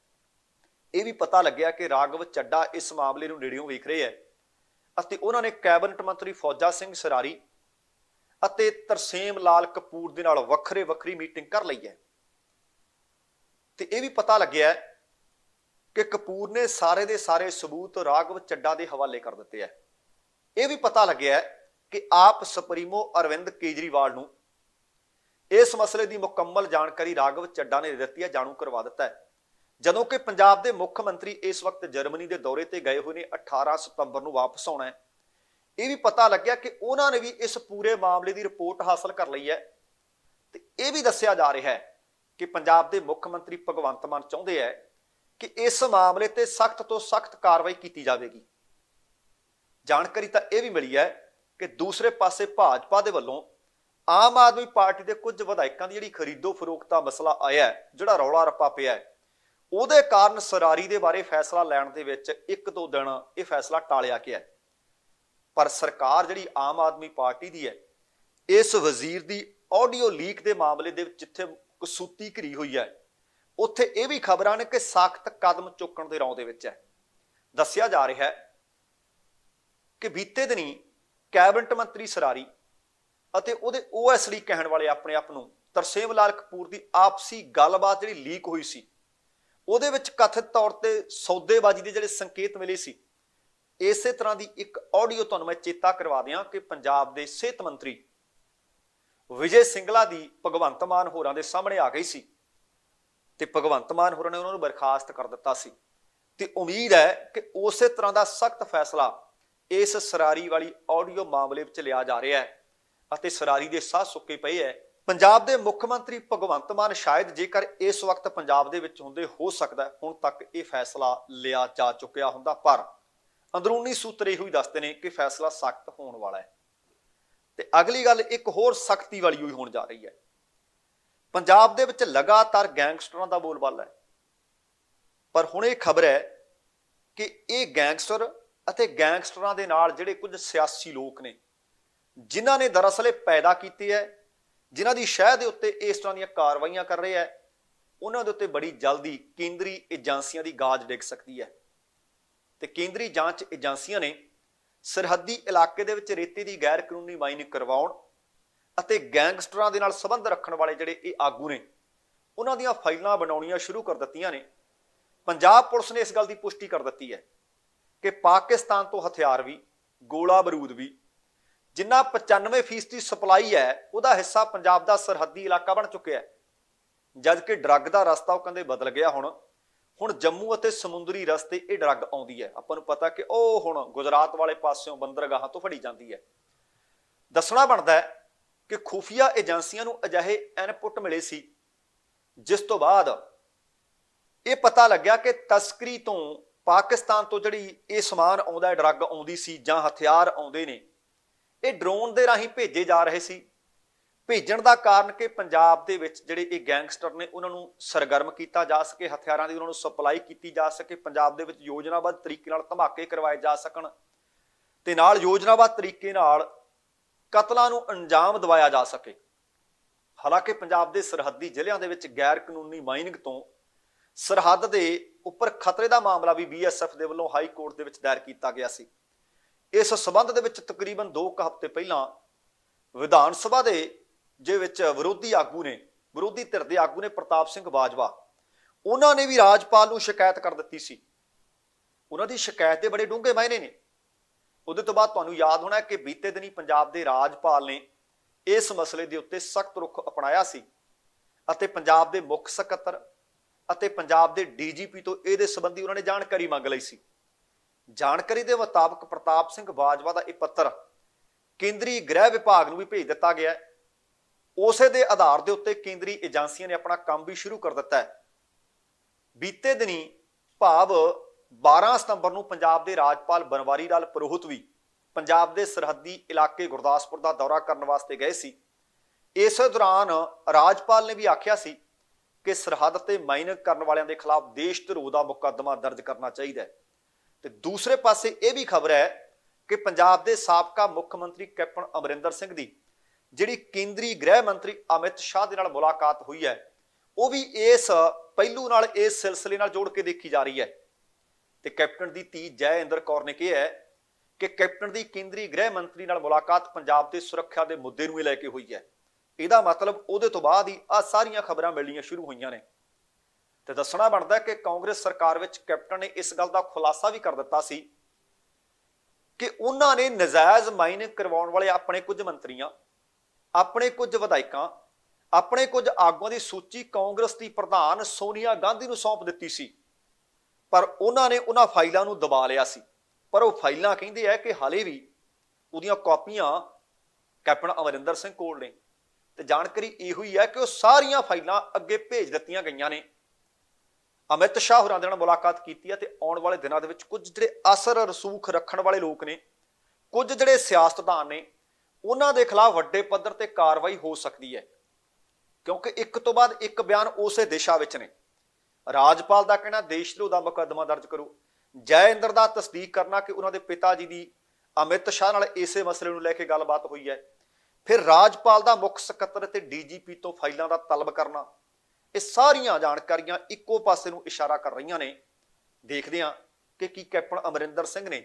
ਇਹ ਵੀ ਪਤਾ ਲੱਗਿਆ ਕਿ ਰਾਘਵ ਚੱਡਾ ਇਸ ਮਾਮਲੇ ਨੂੰ ਨੇੜਿਓਂ ਵੇਖ ਰਹੇ ਹੈ ਅਤੇ ਉਹਨਾਂ ਨੇ ਕੈਬਨਿਟ ਮੰਤਰੀ ਫੌਜਾ ਸਿੰਘ ਸਰਾਰੀ ਅਤੇ ਤਰਸੇਮ ਲਾਲ ਕਪੂਰ ਦੇ ਨਾਲ ਵੱਖਰੀ ਮੀਟਿੰਗ ਕਰ ਲਈ ਹੈ ਤੇ ਇਹ ਵੀ ਪਤਾ ਲੱਗਿਆ ਕਿ ਕਪੂਰ ਨੇ ਸਾਰੇ ਦੇ ਸਾਰੇ ਸਬੂਤ ਰਾਘਵ ਚੱਡਾ ਦੇ ਹਵਾਲੇ ਕਰ ਦਿੱਤੇ ਹੈ। ਇਹ ਵੀ ਪਤਾ ਲੱਗਿਆ ਕਿ ਆਪ ਸੁਪਰੀਮੋ ਅਰਵਿੰਦ ਕੇਜਰੀਵਾਲ ਨੂੰ ਇਸ ਮਸਲੇ ਦੀ ਮੁਕੰਮਲ ਜਾਣਕਾਰੀ ਰਾਘਵ ਚੱਡਾ ਨੇ ਦਿੱਤੀ ਹੈ, ਜਾਣੂ ਕਰਵਾ ਦਿੱਤਾ ਹੈ। ਜਦੋਂ ਕਿ ਪੰਜਾਬ ਦੇ ਮੁੱਖ ਮੰਤਰੀ ਇਸ ਵਕਤ ਜਰਮਨੀ ਦੇ ਦੌਰੇ ਤੇ ਗਏ ਹੋਏ ਨੇ, 18 ਸਤੰਬਰ ਨੂੰ ਵਾਪਸ ਆਉਣਾ ਹੈ। ਇਹ ਵੀ ਪਤਾ ਲੱਗਿਆ ਕਿ ਉਹਨਾਂ ਨੇ ਵੀ ਇਸ ਪੂਰੇ ਮਾਮਲੇ ਦੀ ਰਿਪੋਰਟ ਹਾਸਲ ਕਰ ਲਈ ਹੈ ਤੇ ਇਹ ਵੀ ਦੱਸਿਆ ਜਾ ਰਿਹਾ ਹੈ ਕਿ ਪੰਜਾਬ ਦੇ ਮੁੱਖ ਮੰਤਰੀ ਭਗਵੰਤ ਮਾਨ ਚਾਹੁੰਦੇ ਹੈ ਕਿ ਇਸ ਮਾਮਲੇ ਤੇ ਸਖਤ ਤੋਂ ਸਖਤ ਕਾਰਵਾਈ ਕੀਤੀ ਜਾਵੇਗੀ। ਜਾਣਕਾਰੀ ਤਾਂ ਇਹ ਵੀ ਮਿਲੀ ਹੈ ਕਿ ਦੂਸਰੇ ਪਾਸੇ ਭਾਜਪਾ ਦੇ ਵੱਲੋਂ ਆਮ ਆਦਮੀ ਪਾਰਟੀ ਦੇ ਕੁਝ ਵਿਧਾਇਕਾਂ ਦੀ ਜਿਹੜੀ ਖਰੀਦੋ ਫਰੋਖਤ ਦਾ ਮਸਲਾ ਆਇਆ, ਜਿਹੜਾ ਰੌਲਾ ਰੱਪਾ ਪਿਆ ਹੈ, ਉਹਦੇ ਕਾਰਨ ਸਰਾਰੀ ਦੇ ਬਾਰੇ ਫੈਸਲਾ ਲੈਣ ਦੇ ਵਿੱਚ 1-2 ਦਿਨ ਇਹ ਫੈਸਲਾ ਟਾਲਿਆ ਗਿਆ। ਪਰ ਸਰਕਾਰ ਜਿਹੜੀ ਆਮ ਆਦਮੀ ਪਾਰਟੀ ਦੀ ਹੈ, ਇਸ ਵਜ਼ੀਰ ਦੀ ਆਡੀਓ ਲੀਕ ਦੇ ਮਾਮਲੇ ਦੇ ਵਿੱਚ ਜਿੱਥੇ ਕਸੂਤੀ ਘਰੀ ਹੋਈ ਹੈ, ਉੱਥੇ ਇਹ ਵੀ ਖਬਰਾਂ ਨੇ ਕਿ ਸਖਤ ਕਦਮ ਚੁੱਕਣ ਦੇ ਰੌਂ ਦੇ ਵਿੱਚ ਹੈ। ਦੱਸਿਆ ਜਾ ਰਿਹਾ ਹੈ ਕਿ ਬੀਤੇ ਦਿਨੀ ਕੈਬਨਿਟ ਮੰਤਰੀ ਸਰਾਰੀ ਅਤੇ ਉਹਦੇ OSD ਕਹਿਣ ਵਾਲੇ ਆਪਣੇ ਆਪ ਨੂੰ ਤਰਸੇਮ ਲਾਲ ਕਪੂਰ ਦੀ ਆਪਸੀ ਗੱਲਬਾਤ ਜਿਹੜੀ ਲੀਕ ਹੋਈ ਸੀ, ਉਹਦੇ ਵਿੱਚ ਕਥਿਤ ਤੌਰ ਤੇ ਸੌਦੇਬਾਜ਼ੀ ਦੇ ਜਿਹੜੇ ਸੰਕੇਤ ਮਿਲੇ ਸੀ, ਇਸੇ ਤਰ੍ਹਾਂ ਦੀ ਇੱਕ ਆਡੀਓ ਤੁਹਾਨੂੰ ਮੈਂ ਚੇਤਾ ਕਰਵਾ ਦਿਆਂ ਕਿ ਪੰਜਾਬ ਦੇ ਸਿਹਤ ਮੰਤਰੀ ਵਿਜੇ ਸਿੰਗਲਾ ਦੀ ਭਗਵੰਤ ਮਾਨ ਹੋਰਾਂ ਦੇ ਸਾਹਮਣੇ ਆ ਗਈ ਸੀ ਤੇ ਭਗਵੰਤ ਮਾਨ ਹੋਰਾਂ ਨੇ ਉਹਨਾਂ ਨੂੰ ਬਰਖਾਸਤ ਕਰ ਦਿੱਤਾ ਸੀ ਤੇ ਉਮੀਦ ਹੈ ਕਿ ਉਸੇ ਤਰ੍ਹਾਂ ਦਾ ਸਖਤ ਫੈਸਲਾ ਇਸ ਸਰਾਰੀ ਵਾਲੀ ਆਡੀਓ ਮਾਮਲੇ ਵਿੱਚ ਲਿਆ ਜਾ ਰਿਹਾ ਹੈ ਅਤੇ ਸਰਾਰੀ ਦੇ ਸਾਹ ਸੁੱਕੇ ਪਏ ਹੈ। ਪੰਜਾਬ ਦੇ ਮੁੱਖ ਮੰਤਰੀ ਭਗਵੰਤ ਮਾਨ ਸ਼ਾਇਦ ਜੇਕਰ ਇਸ ਵਕਤ ਪੰਜਾਬ ਦੇ ਵਿੱਚ ਹੁੰਦੇ, ਹੋ ਸਕਦਾ ਹੁਣ ਤੱਕ ਇਹ ਫੈਸਲਾ ਲਿਆ ਜਾ ਚੁੱਕਿਆ ਹੁੰਦਾ, ਪਰ ਅੰਦਰੂਨੀ ਸੂਤਰ ਇਹੋ ਹੀ ਦੱਸਦੇ ਨੇ ਕਿ ਫੈਸਲਾ ਸਖਤ ਹੋਣ ਵਾਲਾ ਹੈ। ਤੇ ਅਗਲੀ ਗੱਲ ਇੱਕ ਹੋਰ ਸਖਤੀ ਵਾਲੀ ਹੋਈ ਹੋਣ ਜਾ ਰਹੀ ਹੈ। ਪੰਜਾਬ ਦੇ ਵਿੱਚ ਲਗਾਤਾਰ ਗੈਂਗਸਟਰਾਂ ਦਾ ਬੋਲਬਾਲਾ ਹੈ, ਪਰ ਹੁਣ ਇਹ ਖਬਰ ਹੈ ਕਿ ਇਹ ਗੈਂਗਸਟਰ ਅਤੇ ਗੈਂਗਸਟਰਾਂ ਦੇ ਨਾਲ ਜਿਹੜੇ ਕੁਝ ਸਿਆਸੀ ਲੋਕ ਨੇ, ਜਿਨ੍ਹਾਂ ਨੇ ਦਰਅਸਲ ਪੈਦਾ ਕੀਤੀ ਹੈ, ਜਿਨ੍ਹਾਂ ਦੀ ਸ਼ਹਿ ਦੇ ਉੱਤੇ ਇਸ ਤਰ੍ਹਾਂ ਦੀਆਂ ਕਾਰਵਾਈਆਂ ਕਰ ਰਹੇ ਹੈ, ਉਹਨਾਂ ਦੇ ਉੱਤੇ ਬੜੀ ਜਲਦੀ ਕੇਂਦਰੀ ਏਜੰਸੀਆਂ ਦੀ ਗਾਜ ਡਿੱਗ ਸਕਦੀ ਹੈ। ਤੇ ਕੇਂਦਰੀ ਜਾਂਚ ਏਜੰਸੀਆਂ ਨੇ ਸਰਹੱਦੀ ਇਲਾਕੇ ਦੇ ਵਿੱਚ ਰੇਤੇ ਦੀ ਗੈਰ ਕਾਨੂੰਨੀ ਮਾਈਨਿੰਗ ਕਰਵਾਉਣ ਅਤੇ ਗੈਂਗਸਟਰਾਂ ਦੇ ਨਾਲ ਸੰਬੰਧ ਰੱਖਣ ਵਾਲੇ ਜਿਹੜੇ ਇਹ ਆਗੂ ਨੇ, ਉਹਨਾਂ ਦੀਆਂ ਫਾਈਲਾਂ ਬਣਾਉਣੀਆਂ ਸ਼ੁਰੂ ਕਰ ਦਿੱਤੀਆਂ ਨੇ। ਪੰਜਾਬ ਪੁਲਿਸ ਨੇ ਇਸ ਗੱਲ ਦੀ ਪੁਸ਼ਟੀ ਕਰ ਦਿੱਤੀ ਹੈ ਕਿ ਪਾਕਿਸਤਾਨ ਤੋਂ ਹਥਿਆਰ ਵੀ गोला बारूद भी, जिन्ना 95% सप्लाई है वह हिस्सा पंजाब का सरहदी इलाका बन चुकया है। जबकि ड्रग का रस्ता वो कहते बदल गया, हुण जम्मू और समुद्री रस्ते ये ड्रग आउंदी है। आपां नूं पता कि ओह हुण गुजरात वाले पासों बंदरगाहां तो फड़ी जाती है। दसना बनता है कि खुफिया एजेंसियां नूं अजिहे इनपुट मिले सी, जिस तो बाद ये पता लग्या कि तस्करी तो पाकिस्तान तो जिहड़ी ये समान आउंदा है, ड्रग आउंदी सी जां हथियार आउंदे ने, ये ड्रोन दे राही भेजे जा रहे सी। भेजण दा कारण कि पंजाब दे विच जिहड़े ये गैंगस्टर ने उन्हां नूं सरगर्म किया जा सके, हथियारां दी उन्हां नूं सप्लाई की जा सके, पंजाब दे विच योजनाबद्ध तरीके नाल धमाके करवाए जा सकण ते नाल योजनाबद्ध तरीके नाल कतलां नूं अंजाम दवाया जा सके। हालांकि पंजाब दे सरहदी जिल੍ਹਿਆਂ दे विच गैर कानूनी माइनिंग तो सरहद दे उपर खतरे दा मामला भी BSF दे वल्लों हाई कोर्ट दे विच दायर कीता गया सी। इस संबंध दे विच तकरीबन 2 हफ्ते पहलां विधान सभा दे जे विच विरोधी धिर के आगू ने प्रताप सिंह बाजवा, उन्होंने भी राजपाल नूं शिकायत कर दी सी। उन्हां दी शिकायत दे बड़े डूंघे मायने ने। उहदे तों बाद तुहानूं याद होना कि बीते दिनी पंजाब दे राजपाल ने इस मसले दे उत्ते सख्त रुख अपनाया सी अते पंजाब दे मुख सकत्तर अते पंजाब दे DGP तो इहदे संबंधी उन्होंने जानकारी मंग लई सी। जानकारी दे मुताबक प्रताप सिंह बाजवा दा इह पत्र केंद्रीय गृह विभाग नूं भी भेज दित्ता गया। उसे दे आधार दे उत्ते केंद्री एजेंसियां ने अपना काम भी शुरू कर दिता है। बीते दिनी भाव 12 सितंबर नूं पंजाब दे राजपाल बनवारी लाल पुरोहित भी पंजाब दे सरहदी इलाके गुरदासपुर दा दौरा करने वास्ते गए सी। इस दौरान राजपाल ने भी आख्या सी कि सरहद ते माइनिंग करने वालियां दे खिलाफ देश ध्रोह दा मुकदमा दर्ज करना चाहिए है। ते दूसरे पासे यह भी खबर है कि पंजाब दे साबका मुख्य मंत्री कैप्टन अमरिंदर सिंह दी जिहड़ी केंद्रीय गृह मंत्री अमित शाह दे नाल मुलाकात हुई है, वह भी इस पहलू नाल इस सिलसिले नाल जोड़ के देखी जा रही है। ते कैप्टन दी धी जय इंद्र कौर ने कहा है कि कैप्टन दी केंद्रीय गृह मंत्री नाल मुलाकात पंजाब दे सुरक्षा दे मुद्दे नूं लैके हुई है। इहदा मतलब उहदे तों बाद ही आ सारियां खबरां मिलणीआं शुरू होईआं ने। ते दस्सणा बनदा है कि कांग्रेस सरकार विच कैप्टन ने इस गल दा खुलासा भी कर दित्ता सी कि उन्हां ने नजायज़ माइनिंग करवाउण वाले अपने कुछ मंत्रियां, अपने कुछ विधायकों, अपने कुछ आगुओं की सूची कांग्रेस की प्रधान सोनीया गांधी को सौंप दी सी। पर उन्होंने उन्होंने फाइलों को दबा लिया सी। पर वो फाइलों कहते हैं कि हाले भी उनकी कॉपियां कैप्टन अमरिंदर सिंह कोल ने। तो जानकारी यही हुई है कि वह सारिया फाइलों अगे भेज दित्तियां गईयां ने। अमित शाह होरां दे नाल मुलाकात कीती है ते आने वाले दिनों के कुछ जिहड़े असर रसूख रखने वाले लोग ने, कुछ जिहड़े सियासतदान ने, उन्हां दे खिलाफ वड्डे पद्धर ते कार्रवाई हो सकती है, क्योंकि एक तो बाद एक बयान उस दिशा विच ने। राजपाल का कहना देश द्रोह का मुकदमा दर्ज करो, जय इंद्र का तस्दीक करना कि उन्होंने पिता जी की अमित शाह नाल इसे मसले नूं लैके गलबात हुई है, फिर राजपाल का मुख सकत्तर ते DGP तो फाइलों का तलब करना, ये सारिया जानकारियां इक्को पासे नूं इशारा कर रही ने। देखते हाँ कि कैप्टन अमरिंदर सिंह ने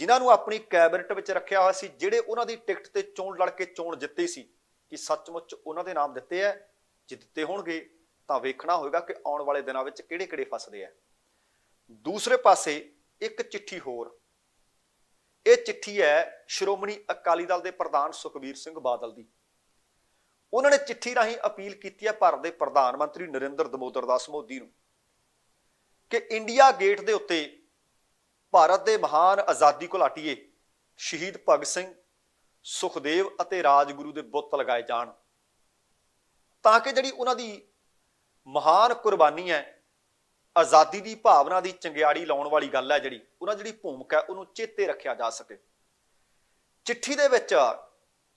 जिन्होंने अपनी कैबिनेट में रखा हुआ सी, जिहड़े उन्हों की टिकट से चोण लड़ के चोण जिते सी, कि सचमुच उन्होंने नाम दिते है। जे दिते होणगे तां वेखना होगा कि आने वाले दिनों में किहड़े-किहड़े फसदे है। दूसरे पासे एक चिट्ठी होर, ये चिट्ठी है श्रोमणी अकाली दल के प्रधान सुखबीर सिंह बादल की। उन्होंने चिट्ठी राही अपील की है भारत के प्रधानमंत्री नरेंद्र दामोदरदास मोदी नूं कि इंडिया गेट के उत्ते भारत के महान आजादी घुलाटीए शहीद भगत सिंह, सुखदेव और राजगुरू के बुत लगाए जाण, ताकि जिहड़ी उन्हां दी महान कुर्बानी है, आजादी की भावना की चंगियाड़ी लाउण वाली गल है, जिहड़ी उन्हां जिहड़ी भूमिका उहनूं चेते रखिया जा सके। चिट्ठी दे विच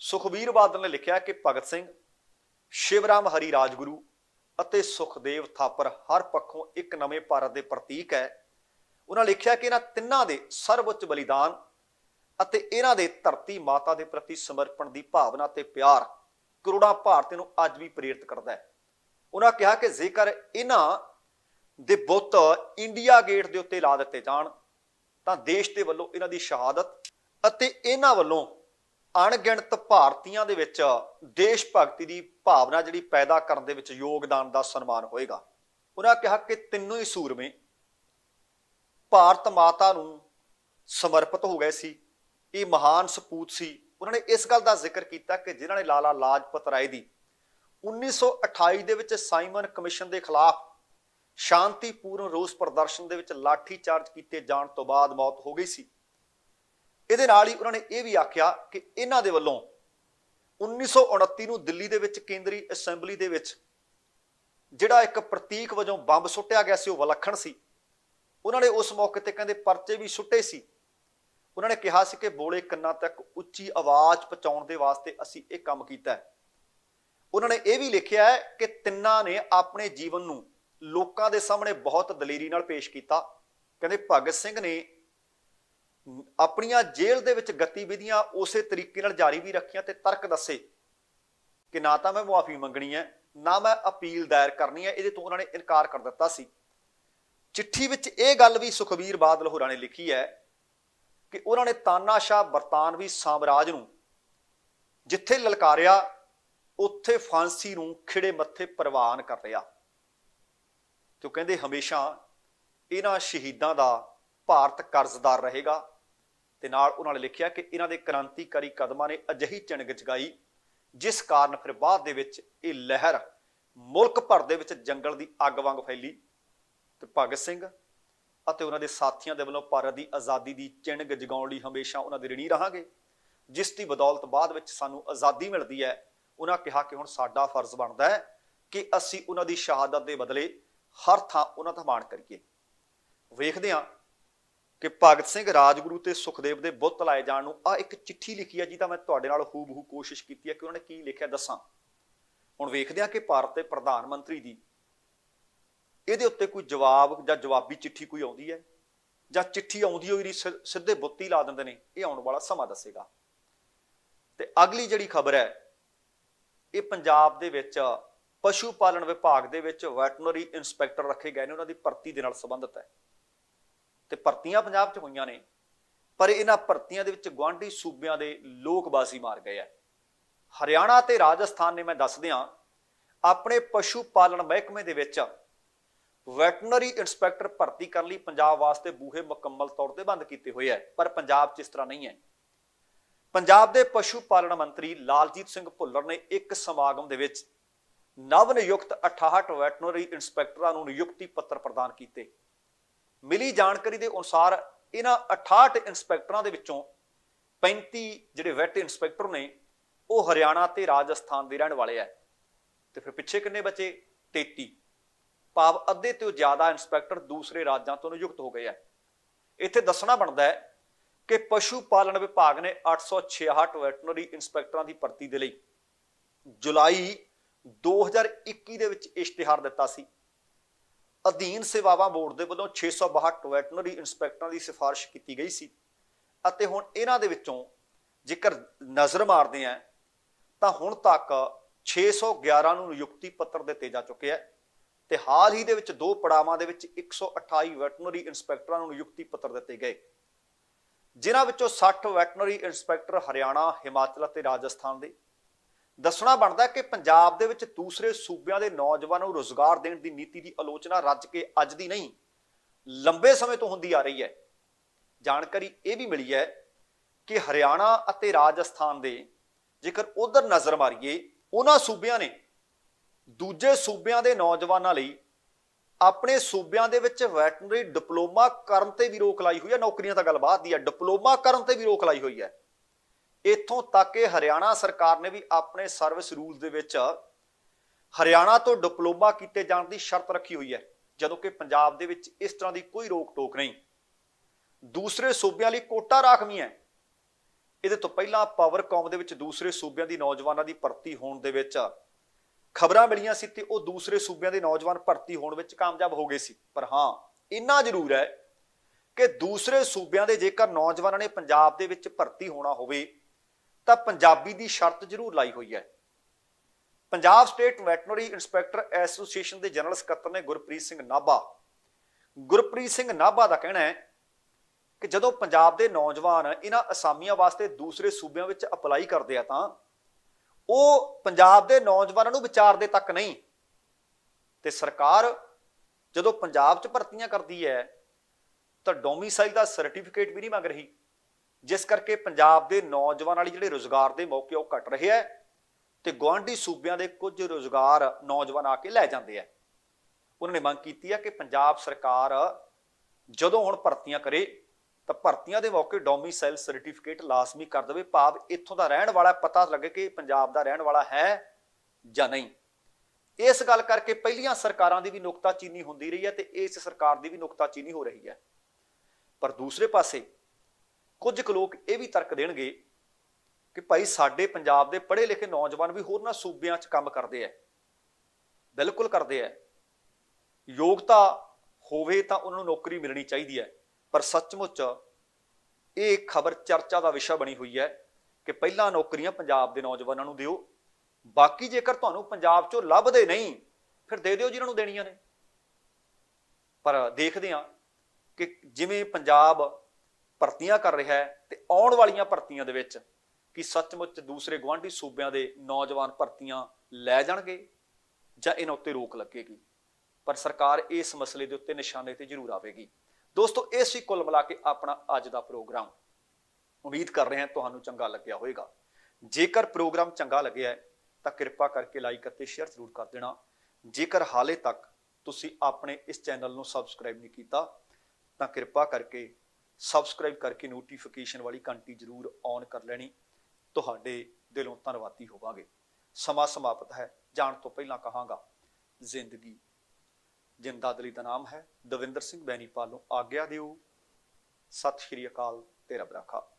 सुखबीर बादल ने लिखिया कि भगत सिंह, शिवराम हरी राजगुरू और सुखदेव थापर हर पक्षों एक नवे भारत के प्रतीक है। उन्होंने लिखा कि इन्होंने तिन्ना के सर्वोच्च बलिदान अते इन्हों के धरती माता के प्रति समर्पण की भावना ते प्यार करोड़ों भारतीयों को अज भी प्रेरित करता है। उन्होंने कहा कि जेकर इन्हों के बुत इंडिया गेट के उत्ते ला दिते जाण तां देश के वलों इन्हों की शहादत अते इन्हों वलों अणगिणत भारतीयों दे विच देश भगती की भावना जिहड़ी पैदा करन दे विच योगदान का सन्मान होएगा। उन्होंने कहा कि तिन्नों ही सूरमे भारत माता नूं समर्पित हो गए सी ਇਹ ਮਹਾਨ ਸਪੂਤ ਸੀ। ਉਹਨਾਂ ਨੇ ਇਸ ਗੱਲ ਦਾ ਜ਼ਿਕਰ ਕੀਤਾ ਕਿ ਜਿਨ੍ਹਾਂ ਨੇ ਲਾਲਾ ਲਾਜਪਤ ਰਾਏ ਦੀ 1928 ਦੇ ਵਿੱਚ ਸਾਈਮਨ ਕਮਿਸ਼ਨ ਦੇ ਖਿਲਾਫ ਸ਼ਾਂਤੀਪੂਰਨ ਰੋਸ ਪ੍ਰਦਰਸ਼ਨ ਦੇ ਵਿੱਚ ਲਾਠੀ ਚਾਰਜ ਕੀਤੇ ਜਾਣ ਤੋਂ ਬਾਅਦ ਮੌਤ ਹੋ ਗਈ ਸੀ। ਇਹਦੇ ਨਾਲ ਹੀ ਉਹਨਾਂ ਨੇ ਇਹ ਵੀ ਆਖਿਆ ਕਿ ਇਹਨਾਂ ਦੇ ਵੱਲੋਂ 1929 ਨੂੰ ਦਿੱਲੀ ਦੇ ਵਿੱਚ ਕੇਂਦਰੀ ਅਸੈਂਬਲੀ ਦੇ ਵਿੱਚ ਜਿਹੜਾ ਇੱਕ ਪ੍ਰਤੀਕ ਵਜੋਂ ਬੰਬ ਸੁੱਟਿਆ ਗਿਆ ਸੀ ਉਹ ਵਿਲੱਖਣ ਸੀ। ਉਹਨਾਂ ਨੇ ਉਸ ਮੌਕੇ ਤੇ ਕਹਿੰਦੇ ਪਰਚੇ ਵੀ ਸੁੱਟੇ ਸੀ। ਉਹਨਾਂ ਨੇ ਕਿਹਾ ਸੀ ਕਿ ਬੋਲੇ ਕੰਨਾਂ ਤੱਕ ਉੱਚੀ ਆਵਾਜ਼ ਪਹੁੰਚਾਉਣ ਦੇ ਵਾਸਤੇ ਅਸੀਂ ਇਹ ਕੰਮ ਕੀਤਾ ਹੈ। ਉਹਨਾਂ ਨੇ ਇਹ ਵੀ ਲਿਖਿਆ ਹੈ ਕਿ ਤਿੰਨਾਂ ਨੇ ਆਪਣੇ ਜੀਵਨ ਨੂੰ ਲੋਕਾਂ ਦੇ ਸਾਹਮਣੇ ਬਹੁਤ ਦਲੇਰੀ ਨਾਲ ਪੇਸ਼ ਕੀਤਾ। ਕਹਿੰਦੇ ਭਗਤ ਸਿੰਘ ਨੇ ਆਪਣੀਆਂ ਜੇਲ੍ਹ ਦੇ ਵਿੱਚ ਗਤੀਵਿਧੀਆਂ ਉਸੇ ਤਰੀਕੇ ਨਾਲ ਜਾਰੀ ਵੀ ਰੱਖੀਆਂ ਤੇ ਤਰਕ ਦੱਸੇ ਕਿ ਨਾ ਤਾਂ ਮੈਂ ਮੁਆਫੀ ਮੰਗਣੀ ਹੈ ਨਾ ਮੈਂ ਅਪੀਲ ਦਾਇਰ ਕਰਨੀ ਹੈ। ਇਹਦੇ ਤੋਂ ਉਹਨਾਂ ਨੇ ਇਨਕਾਰ ਕਰ ਦਿੱਤਾ ਸੀ। ਚਿੱਠੀ ਵਿੱਚ ਇਹ ਗੱਲ ਵੀ ਸੁਖਬੀਰ ਬਾਦਲ ਹੋਰਾਂ ਨੇ ਲਿਖੀ ਹੈ ਕਿ ਉਹਨਾਂ ਨੇ ਤਾਨਾਸ਼ਾਹ ਬਰਤਾਨਵੀ ਸਾਮਰਾਜ ਨੂੰ ਜਿੱਥੇ ਲਲਕਾਰਿਆ ਉੱਥੇ ਫਾਂਸੀ ਨੂੰ ਖਿੜੇ ਮੱਥੇ ਪ੍ਰਵਾਨ ਕਰ ਲਿਆ। ਤੇ ਉਹ ਕਹਿੰਦੇ ਹਮੇਸ਼ਾ ਇਹਨਾਂ ਸ਼ਹੀਦਾਂ ਦਾ ਭਾਰਤ ਕਰਜ਼ਦਾਰ ਰਹੇਗਾ। ਤੇ ਨਾਲ ਉਹਨਾਂ ਨੇ ਲਿਖਿਆ ਕਿ ਇਹਨਾਂ ਦੇ ਕ੍ਰਾਂਤੀਕਾਰੀ ਕਦਮਾਂ ਨੇ ਅਜਿਹੀ ਚਿਣਗ ਜਗਾਈ ਜਿਸ ਕਾਰਨ ਫਿਰ ਬਾਅਦ ਦੇ ਵਿੱਚ ਇਹ ਲਹਿਰ ਮੁਲਕ ਭਰ ਦੇ ਵਿੱਚ ਜੰਗਲ ਦੀ ਅੱਗ ਵਾਂਗ ਫੈਲੀ। ਤੇ ਭਗਤ ਸਿੰਘ ਅਤੇ ਉਹਨਾਂ ਦੇ ਸਾਥੀਆਂ ਦੇ ਵੱਲੋਂ ਭਾਰਤ ਦੀ ਆਜ਼ਾਦੀ ਦੀ ਚਿਣਗ ਜਗਾਉਣ ਲਈ ਹਮੇਸ਼ਾ ਉਹਨਾਂ ਦੇ ਰਿਣੀ ਰਹਾਂਗੇ, ਜਿਸ ਦੀ ਬਦੌਲਤ ਬਾਅਦ ਵਿੱਚ ਸਾਨੂੰ ਆਜ਼ਾਦੀ ਮਿਲਦੀ ਹੈ। ਉਹਨਾਂ ਕਿਹਾ ਕਿ ਹੁਣ ਸਾਡਾ ਫਰਜ਼ ਬਣਦਾ ਹੈ ਕਿ ਅਸੀਂ ਉਹਨਾਂ ਦੀ ਸ਼ਹਾਦਤ ਦੇ ਬਦਲੇ ਹਰ ਥਾਂ ਉਹਨਾਂ ਦਾ ਮਾਣ ਕਰੀਏ। ਵੇਖਦੇ ਹਾਂ ਕਿ ਭਗਤ ਸਿੰਘ ਰਾਜਗੁਰੂ ਤੇ ਸੁਖਦੇਵ ਦੇ ਬੁੱਤ ਲਾਏ ਜਾਣ ਨੂੰ ਆ ਇੱਕ ਚਿੱਠੀ ਲਿਖੀ ਹੈ, ਜਿਹਦਾ ਮੈਂ ਤੁਹਾਡੇ ਨਾਲ ਹੂਬਹੂ ਕੋਸ਼ਿਸ਼ ਕੀਤੀ ਹੈ ਕਿ ਉਹਨਾਂ ਨੇ ਕੀ ਲਿਖਿਆ ਦੱਸਾਂ। ਹੁਣ ਵੇਖਦੇ ਹਾਂ ਕਿ ਭਾਰਤ ਦੇ ਪ੍ਰਧਾਨ ਮੰਤਰੀ ਦੀ ਇਹਦੇ ਉੱਤੇ ਕੋਈ ਜਵਾਬ ਜਾਂ ਜਵਾਬੀ ਚਿੱਠੀ ਕੋਈ ਆਉਂਦੀ ਹੈ ਜਾਂ ਚਿੱਠੀ ਆਉਂਦੀ ਹੋਈ ਸਿੱਧੇ ਬੁੱਤ ਹੀ ਲਾ ਦਿੰਦੇ ਨੇ। ਇਹ ਆਉਣ ਵਾਲਾ ਸਮਾਂ ਦੱਸੇਗਾ। ਤੇ ਅਗਲੀ ਜਿਹੜੀ ਖਬਰ ਹੈ ਇਹ ਪੰਜਾਬ ਦੇ ਵਿੱਚ ਪਸ਼ੂ ਪਾਲਣ ਵਿਭਾਗ ਦੇ ਵਿੱਚ ਵੈਟਰਨਰੀ ਇੰਸਪੈਕਟਰ ਰੱਖੇ ਗਏ ਨੇ, ਉਹਨਾਂ ਦੀ ਭਰਤੀ ਦੇ ਨਾਲ ਸੰਬੰਧਿਤ ਹੈ। ਤੇ ਭਰਤੀਆਂ ਪੰਜਾਬ 'ਚ ਹੋਈਆਂ ਨੇ, ਪਰ ਇਹਨਾਂ ਭਰਤੀਆਂ ਦੇ ਵਿੱਚ ਗੁਆਂਢੀ ਸੂਬਿਆਂ ਦੇ ਲੋਕ ਬਾਜ਼ੀ ਮਾਰ ਗਏ ਆ। ਹਰਿਆਣਾ ਤੇ ਰਾਜਸਥਾਨ ਨੇ, ਮੈਂ ਦੱਸਦਿਆਂ, ਆਪਣੇ ਪਸ਼ੂ ਪਾਲਣ ਮਹਿਕਮੇ ਦੇ ਵਿੱਚ ਵੈਟਰਨਰੀ ਇੰਸਪੈਕਟਰ ਭਰਤੀ ਕਰਨ ਲਈ ਪੰਜਾਬ ਵਾਸਤੇ ਬੂਹੇ ਮੁਕੰਮਲ ਤੌਰ ਤੇ ਬੰਦ ਕੀਤੇ ਹੋਏ ਹੈ। ਪਰ ਪੰਜਾਬ 'ਚ ਇਸ ਤਰ੍ਹਾਂ ਨਹੀਂ ਹੈ। ਪੰਜਾਬ ਦੇ ਪਸ਼ੂ ਪਾਲਣ ਮੰਤਰੀ ਲਾਲਜੀਤ ਸਿੰਘ ਭੁੱਲਰ ਨੇ ਇੱਕ ਸਮਾਗਮ ਦੇ ਵਿੱਚ ਨਵ ਨਿਯੁਕਤ 68 ਵੈਟਰਨਰੀ ਇੰਸਪੈਕਟਰਾਂ ਨੂੰ ਨਿਯੁਕਤੀ ਪੱਤਰ ਪ੍ਰਦਾਨ ਕੀਤੇ। ਮਿਲੀ ਜਾਣਕਾਰੀ ਦੇ ਅਨੁਸਾਰ ਇਹਨਾਂ 68 ਇੰਸਪੈਕਟਰਾਂ ਦੇ ਵਿੱਚੋਂ 35 ਜਿਹੜੇ ਵੈਟ ਇੰਸਪੈਕਟਰ ਨੇ ਉਹ ਹਰਿਆਣਾ ਤੇ ਰਾਜਸਥਾਨ ਦੇ ਰਹਿਣ ਵਾਲੇ ਆ। ਤੇ ਫਿਰ ਪਿੱਛੇ ਕਿੰਨੇ ਬਚੇ? 33। ਭਾਵ ਅੱਧੇ ਤੋਂ ਜ਼ਿਆਦਾ ਇੰਸਪੈਕਟਰ ਦੂਸਰੇ ਰਾਜਾਂ ਤੋਂ ਨਿਯੁਕਤ ਹੋ ਗਏ ਆ। ਇੱਥੇ ਦੱਸਣਾ ਬਣਦਾ ਹੈ ਕਿ ਪਸ਼ੂ ਪਾਲਣ ਵਿਭਾਗ ਨੇ 866 ਵੈਟਰਨਰੀ ਇੰਸਪੈਕਟਰਾਂ ਦੀ ਭਰਤੀ ਦੇ ਲਈ ਜੁਲਾਈ 2021 ਦੇ ਵਿੱਚ ਇਸ਼ਤਿਹਾਰ ਦਿੱਤਾ ਸੀ। ਅਧੀਨ ਸੇਵਾਵਾਂ ਬੋਰਡ ਦੇ ਵੱਲੋਂ 662 ਵੈਟਰਨਰੀ ਇੰਸਪੈਕਟਰਾਂ ਦੀ ਸਿਫਾਰਿਸ਼ ਕੀਤੀ ਗਈ ਸੀ ਅਤੇ ਹੁਣ ਇਹਨਾਂ ਦੇ ਵਿੱਚੋਂ ਜੇਕਰ ਨਜ਼ਰ ਮਾਰਦੇ ਆ ਤਾਂ ਹੁਣ ਤੱਕ 611 ਨੂੰ ਨਿਯੁਕਤੀ ਪੱਤਰ ਦਿੱਤੇ ਜਾ ਚੁੱਕੇ ਆ। ਤੇ ਹਾਲ ਹੀ ਦੇ ਵਿੱਚ ਦੋ ਪੜਾਵਾਂ ਦੇ ਵਿੱਚ 128 ਵੈਟਰਨਰੀ ਇੰਸਪੈਕਟਰਾਂ ਨੂੰ ਨਿਯੁਕਤੀ ਪੱਤਰ ਦਿੱਤੇ ਗਏ, ਜਿਨ੍ਹਾਂ ਵਿੱਚੋਂ 60 ਵੈਟਰਨਰੀ ਇੰਸਪੈਕਟਰ ਹਰਿਆਣਾ, ਹਿਮਾਚਲ ਅਤੇ ਰਾਜਸਥਾਨ ਦੇ। ਦੱਸਣਾ ਬਣਦਾ ਕਿ ਪੰਜਾਬ ਦੇ ਵਿੱਚ ਦੂਸਰੇ ਸੂਬਿਆਂ ਦੇ ਨੌਜਵਾਨਾਂ ਨੂੰ ਰੁਜ਼ਗਾਰ ਦੇਣ ਦੀ ਨੀਤੀ ਦੀ ਆਲੋਚਨਾ ਰੱਜ ਕੇ ਅੱਜ ਦੀ ਨਹੀਂ, ਲੰਬੇ ਸਮੇਂ ਤੋਂ ਹੁੰਦੀ ਆ ਰਹੀ ਹੈ। ਜਾਣਕਾਰੀ ਇਹ ਵੀ ਮਿਲੀ ਹੈ ਕਿ ਹਰਿਆਣਾ ਅਤੇ ਰਾਜਸਥਾਨ ਦੇ ਜੇਕਰ ਉਧਰ ਨਜ਼ਰ ਮਾਰੀਏ, ਉਹਨਾਂ ਸੂਬਿਆਂ ਨੇ ਦੂਜੇ ਸੂਬਿਆਂ ਦੇ ਨੌਜਵਾਨਾਂ ਲਈ ਆਪਣੇ ਸੂਬਿਆਂ ਦੇ ਵਿੱਚ ਵੈਟਰਨਰੀ ਡਿਪਲੋਮਾ ਕਰਨ ਤੇ ਵੀ ਰੋਕ ਲਾਈ ਹੋਈ ਹੈ। ਨੌਕਰੀਆਂ ਤਾਂ ਗੱਲ ਬਾਤ ਦੀ ਹੈ, ਡਿਪਲੋਮਾ ਕਰਨ ਤੇ ਵੀ ਰੋਕ ਲਾਈ ਹੋਈ ਹੈ। ਇੱਥੋਂ ਤੱਕ ਕਿ ਹਰਿਆਣਾ ਸਰਕਾਰ ਨੇ ਵੀ ਆਪਣੇ ਸਰਵਿਸ ਰੂਲ ਦੇ ਵਿੱਚ ਹਰਿਆਣਾ ਤੋਂ ਡਿਪਲੋਮਾ ਕੀਤੇ ਜਾਣ ਦੀ ਸ਼ਰਤ ਰੱਖੀ ਹੋਈ ਹੈ, ਜਦੋਂ ਕਿ ਪੰਜਾਬ ਦੇ ਵਿੱਚ ਇਸ ਤਰ੍ਹਾਂ ਦੀ ਕੋਈ ਰੋਕ ਟੋਕ ਨਹੀਂ। ਦੂਸਰੇ ਸੂਬਿਆਂ ਲਈ ਕੋਟਾ ਰਾਖਵੀਂ ਹੈ। ਇਹਦੇ ਤੋਂ ਪਹਿਲਾਂ ਪਾਵਰ ਕੌਮ ਦੇ ਵਿੱਚ ਦੂਸਰੇ ਸੂਬਿਆਂ ਦੀ ਨੌਜਵਾਨਾਂ ਦੀ ਭਰਤੀ ਹੋਣ ਦੇ ਵਿੱਚ ਖਬਰਾਂ ਮਿਲੀਆਂ ਸੀ ਤੇ ਉਹ ਦੂਸਰੇ ਸੂਬਿਆਂ ਦੇ ਨੌਜਵਾਨ ਭਰਤੀ ਹੋਣ ਵਿੱਚ ਕਾਮਯਾਬ ਹੋ ਗਏ ਸੀ। ਪਰ ਹਾਂ, ਇੰਨਾ ਜ਼ਰੂਰ ਹੈ ਕਿ ਦੂਸਰੇ ਸੂਬਿਆਂ ਦੇ ਜੇਕਰ ਨੌਜਵਾਨਾਂ ਨੇ ਪੰਜਾਬ ਦੇ ਵਿੱਚ ਭਰਤੀ ਹੋਣਾ ਹੋਵੇ ਤਾਂ ਪੰਜਾਬੀ ਦੀ ਸ਼ਰਤ ਜ਼ਰੂਰ ਲਾਈ ਹੋਈ ਹੈ। Punjab state veterinary inspector association ਦੇ ਜਨਰਲ ਸਕੱਤਰ ਨੇ ਗੁਰਪ੍ਰੀਤ ਸਿੰਘ ਨਾਭਾ ਦਾ ਕਹਿਣਾ ਹੈ ਕਿ ਜਦੋਂ ਪੰਜਾਬ ਦੇ ਨੌਜਵਾਨ ਇਹਨਾਂ ਅਸਾਮੀਆਂ ਵਾਸਤੇ ਦੂਸਰੇ ਸੂਬਿਆਂ ਵਿੱਚ ਅਪਲਾਈ ਕਰਦੇ ਆ ਤਾਂ ਉਹ ਪੰਜਾਬ ਦੇ ਨੌਜਵਾਨਾਂ ਨੂੰ ਵਿਚਾਰਦੇ ਤੱਕ ਨਹੀਂ। ਤੇ ਸਰਕਾਰ ਜਦੋਂ ਪੰਜਾਬ 'ਚ ਭਰਤੀਆਂ ਕਰਦੀ ਹੈ ਤਾਂ ਡੋਮਿਸਾਈਲ ਦਾ ਸਰਟੀਫਿਕੇਟ ਵੀ ਨਹੀਂ ਮੰਗ ਰਹੀ। जिस करके पंजाब के नौजवान जिहड़े रोजगार के मौके वो घट रहे हैं तो गुआढ़ी सूबे के कुछ रोजगार नौजवान आके लै जाते हैं। उन्होंने मांग की है कि पंजाब सरकार जदों हुण भर्तियां करे तो भर्तियां के मौके डोमीसाइल सर्टिफिकेट लाजमी कर देवे, भाव इत्थों का रहन वाला पता लगे कि पंजाब का रहन वाला है या नहीं। इस गल करके पहलियां सरकारां दी भी नुकताचीनी हुंदी रही है तो इस सरकार की भी नुकताचीनी हो रही है। पर दूसरे पासे कुछ क लोग यह भी तर्क देणगे कि भाई साडे पंजाब दे पढ़े लिखे नौजवान भी होरना सूबियां च काम करते हैं, बिल्कुल करते हैं, योग्यता होवे तां उन्हां नूं नौकरी मिलनी चाहिदी है। पर सचमुच ये खबर चर्चा का विषय बनी हुई है कि पहला नौकरियां पंजाब के नौजवानों नूं दिओ, बाकी जेकर तुहानूं पंजाब चों लभदे नहीं फिर दे दिओ जिन्हां नूं देणियां ने। पर देखदे हां कि जिवें पंजाब भर्तियां कर रहा है तो आने वाली भर्तियां दे विच कि सचमुच दूसरे गुआढ़ी सूबे के नौजवान भर्तियां लै जाणगे जां इन्हां उत्ते रोक लगेगी। पर सरकार इस मसले के उत्ते निशाने ते जरूर आवेगी। दोस्तों इस ही कुल मिला के अपना अज दा प्रोग्राम, उम्मीद कर रहे हैं तुहानूं चंगा लग्या होएगा। जेकर प्रोग्राम चंगा लग्या तो कृपा करके लाइक अते शेयर जरूर कर देना। जेकर हाले तक तुसीं अपने इस चैनल नूं सबसक्राइब नहीं कीता तो कृपा करके सबसक्राइब करके नोटिफिकेशन वाली घंटी जरूर ऑन कर लेनी। तुहाडे दिलों धन्नवादी होवांगे। समा समाप्त है, जाण तों पहलां कहांगा जिंदगी जिंदादली का नाम है। दविंदर सिंह बैनीपालों आग्या दिओ। सत श्री अकाल ते रब रखा।